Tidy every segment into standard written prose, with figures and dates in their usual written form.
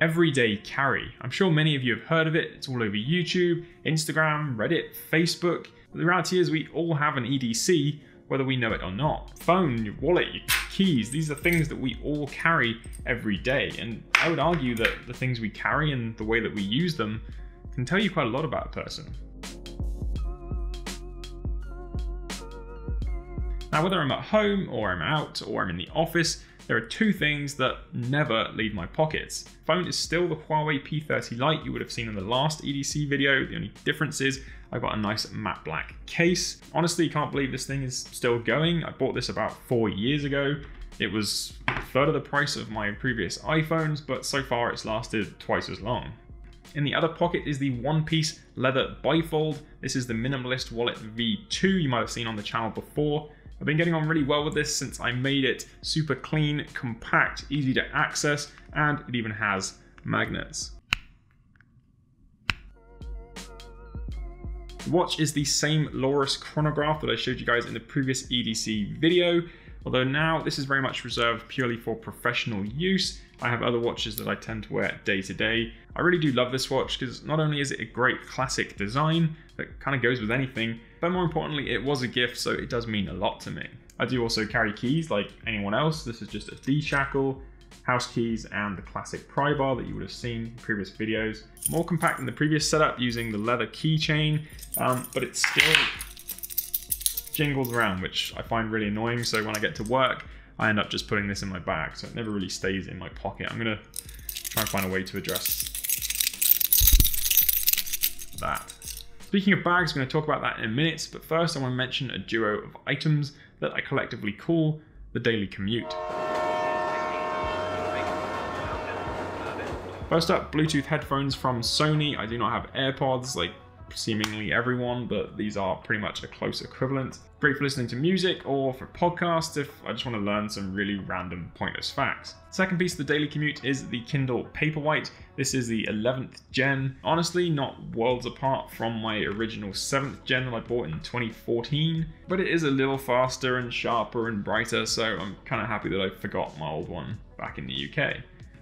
everyday carry. I'm sure many of you have heard of it. It's all over YouTube, Instagram, Reddit, Facebook. But the reality is we all have an EDC, whether we know it or not. Phone, your wallet, your keys, these are things that we all carry every day. And I would argue that the things we carry and the way that we use them can tell you quite a lot about a person. Now, whether I'm at home or I'm out or I'm in the office, there are two things that never leave my pockets. Phone is still the Huawei P30 Lite you would have seen in the last EDC video. The only difference is I've got a nice matte black case. Honestly, can't believe this thing is still going. I bought this about 4 years ago. It was a third of the price of my previous iPhones, but so far it's lasted twice as long. In the other pocket is the one-piece leather bifold. This is the Minimalist Wallet V2 you might have seen on the channel before. I've been getting on really well with this since I made it. Super clean, compact, easy to access, and it even has magnets. The watch is the same Lorus chronograph that I showed you guys in the previous EDC video, although now this is very much reserved purely for professional use. I have other watches that I tend to wear day to day. I really do love this watch because not only is it a great classic design that kind of goes with anything, but more importantly, it was a gift, so it does mean a lot to me. I do also carry keys like anyone else. This is just a D-shackle, house keys, and the classic pry bar that you would have seen in previous videos. More compact than the previous setup using the leather keychain, but it still jingles around, which I find really annoying. So when I get to work, I end up just putting this in my bag, so it never really stays in my pocket. I'm gonna try and find a way to address that. Speaking of bags, I'm gonna talk about that in a minute, but first I wanna mention a duo of items that I collectively call the Daily Commute. First up, Bluetooth headphones from Sony. I do not have AirPods like seemingly everyone, but these are pretty much a close equivalent. Great for listening to music or for podcasts if I just want to learn some really random pointless facts. Second piece of the Daily Commute is the Kindle Paperwhite. This is the 11th gen. Honestly, not worlds apart from my original 7th gen that I bought in 2014, but it is a little faster and sharper and brighter, so I'm kind of happy that I forgot my old one back in the UK.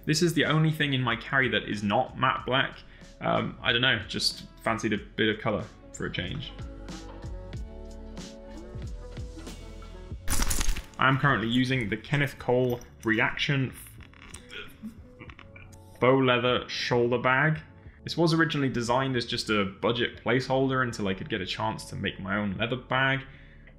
This is the only thing in my carry that is not matte black. I don't know, just fancied a bit of color for a change. I'm currently using the Kenneth Cole Reaction faux leather shoulder bag. This was originally designed as just a budget placeholder until I could get a chance to make my own leather bag.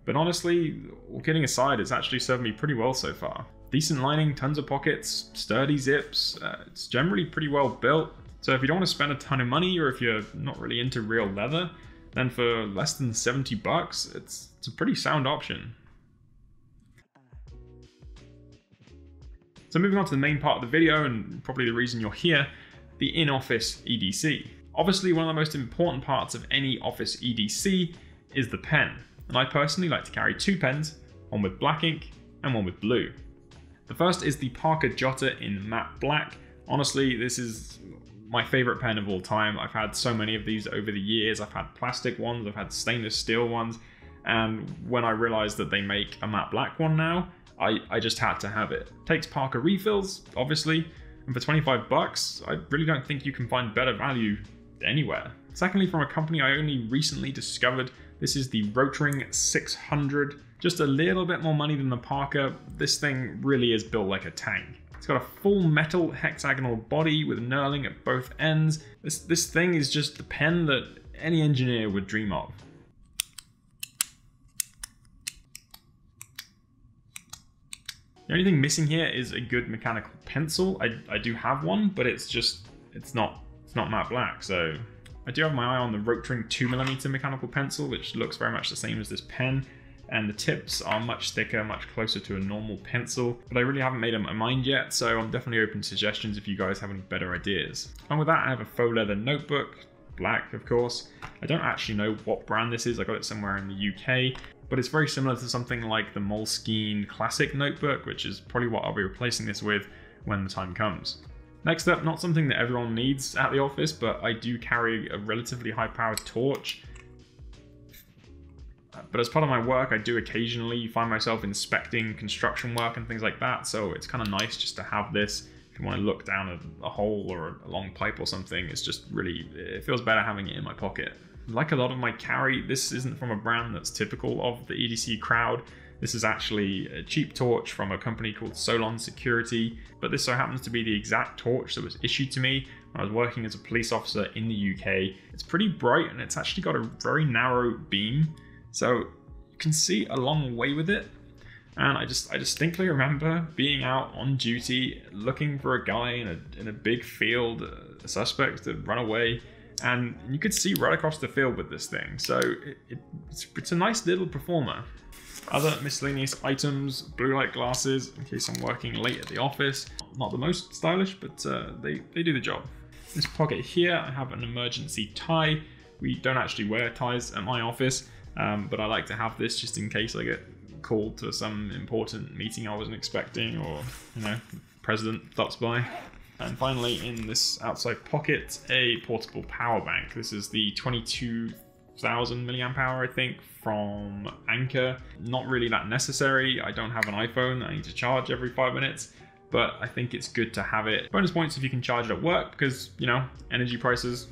But honestly, all kidding aside, it's actually served me pretty well so far. Decent lining, tons of pockets, sturdy zips. It's generally pretty well built. So if you don't want to spend a ton of money or if you're not really into real leather, then for less than 70 bucks, it's a pretty sound option. So moving on to the main part of the video and probably the reason you're here, the in-office EDC. Obviously, one of the most important parts of any office EDC is the pen. And I personally like to carry two pens, one with black ink and one with blue. The first is the Parker Jotter in matte black. Honestly, this is my favorite pen of all time. I've had so many of these over the years. I've had plastic ones, I've had stainless steel ones. And when I realized that they make a matte black one now, I just had to have it. Takes Parker refills, obviously. And for 25 bucks, I really don't think you can find better value anywhere. Secondly, from a company I only recently discovered, this is the Rotring 600. Just a little bit more money than the Parker. This thing really is built like a tank. It's got a full metal hexagonal body with knurling at both ends. This thing is just the pen that any engineer would dream of. The only thing missing here is a good mechanical pencil. I do have one, but it's not matte black. So I do have my eye on the Rotring 2mm mechanical pencil, which looks very much the same as this pen. And the tips are much thicker, much closer to a normal pencil, but I really haven't made up my mind yet, so I'm definitely open to suggestions if you guys have any better ideas. And with that, I have a faux leather notebook, black of course. I don't actually know what brand this is, I got it somewhere in the UK, but it's very similar to something like the Moleskine Classic notebook, which is probably what I'll be replacing this with when the time comes. Next up, not something that everyone needs at the office, but I do carry a relatively high-powered torch. But as part of my work, I do occasionally find myself inspecting construction work and things like that, so it's kind of nice just to have this can want to look down a hole or a long pipe or something. It's just really, it feels better having it in my pocket. Like a lot of my carry, this isn't from a brand that's typical of the EDC crowd. This is actually a cheap torch from a company called Solon Security, but this so happens to be the exact torch that was issued to me when I was working as a police officer in the UK. It's pretty bright and it's actually got a very narrow beam, so you can see a long way with it. And I distinctly remember being out on duty, looking for a guy in a big field, a suspect that ran away, and you could see right across the field with this thing. So it's a nice little performer. Other miscellaneous items, blue light glasses, in case I'm working late at the office. Not the most stylish, but they do the job. In this pocket here, I have an emergency tie. We don't actually wear ties at my office, but I like to have this just in case I get called to some important meeting I wasn't expecting, or, you know, the president stops by. And finally, in this outside pocket, a portable power bank. This is the 22,000 milliamp hour, I think, from Anchor. Not really that necessary. I don't have an iPhone that I need to charge every 5 minutes, but I think it's good to have it. Bonus points if you can charge it at work, because, you know, energy prices,